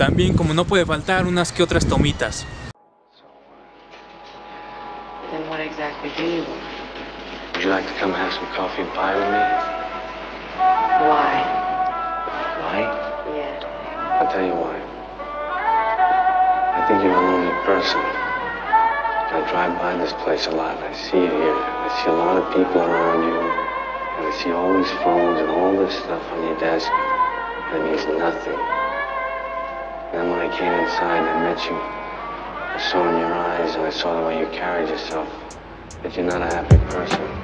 también, como no puede faltar, unas que otras tomitas. I drive by this place a lot, I see it here, I see a lot of people around you, and I see all these phones and all this stuff on your desk, and it means nothing. Then when I came inside and I met you, I saw in your eyes and I saw the way you carried yourself, that you're not a happy person.